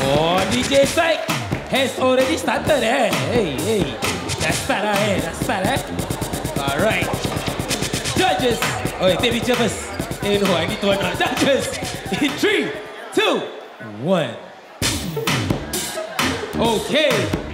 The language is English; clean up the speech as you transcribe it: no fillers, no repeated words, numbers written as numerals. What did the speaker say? Oh, DJ Psych has already started, eh? Hey, hey. That's better, eh? That's better, eh? All right. Judges. Oh, take picture first. Hey, no, I need to announce. Judges. In 3, 2, 1. Okay.